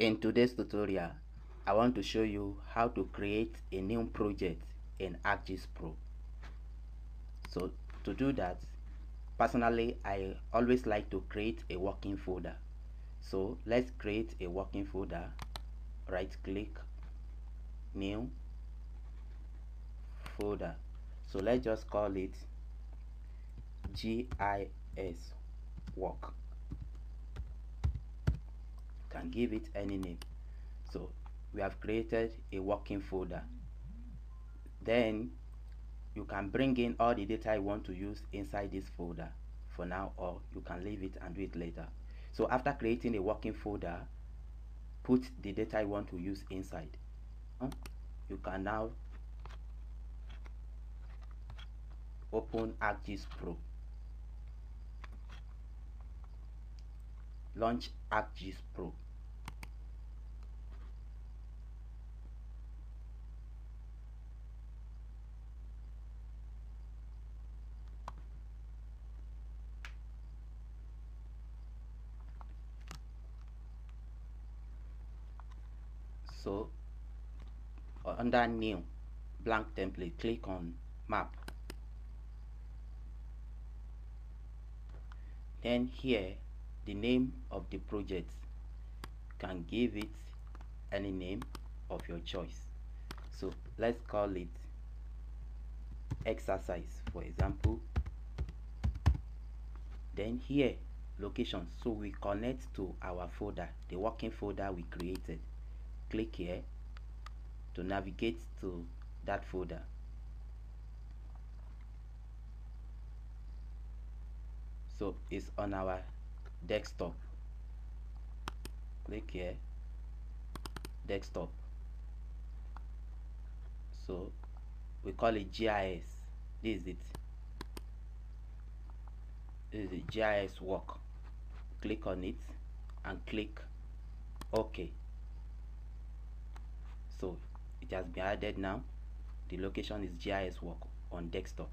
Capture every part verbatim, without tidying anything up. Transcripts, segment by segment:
In today's tutorial, I want to show you how to create a new project in ArcGIS Pro. So to do that, personally, I always like to create a working folder. So let's create a working folder. Right click, new folder. So let's just call it G I S work. Can give it any name. So we have created a working folder. Then you can bring in all the data you want to use inside this folder for now, or you can leave it and do it later. So after creating a working folder, put the data you want to use inside. You can now open ArcGIS Pro. Launch ArcGIS Pro. So under new blank template, click on map. Then here, the name of the project, can give it any name of your choice. So let's call it exercise, for example. Then here, location. So we connect to our folder, the working folder we created. Click here to navigate to that folder. So it's on our desktop. Click here, desktop. So we call it G I S. This is it. This is the G I S work. Click on it and click OK. So it has been added now. The location is G I S work on desktop.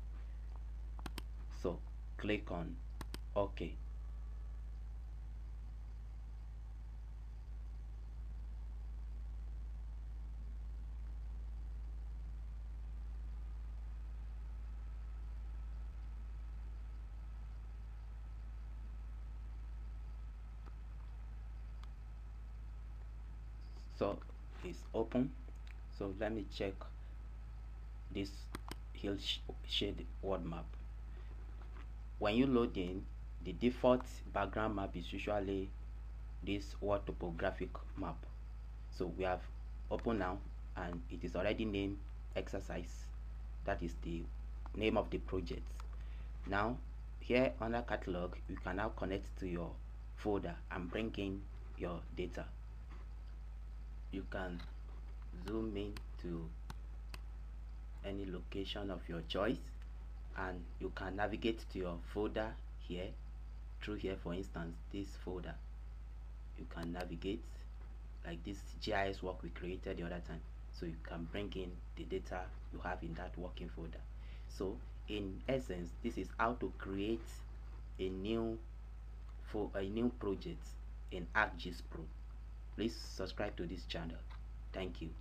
So click on OK. So it's open. So let me check this hill shade world map. When you load in, the default background map is usually this world topographic map. So we have open now, and it is already named exercise. That is the name of the project. Now here under catalog, you can now connect to your folder and bring in your data. You can zoom in to any location of your choice, and you can navigate to your folder here, through here. For instance, this folder, you can navigate like this G I S work we created the other time. So you can bring in the data you have in that working folder. So in essence, this is how to create a new for a new project in ArcGIS Pro. Please subscribe to this channel. Thank you.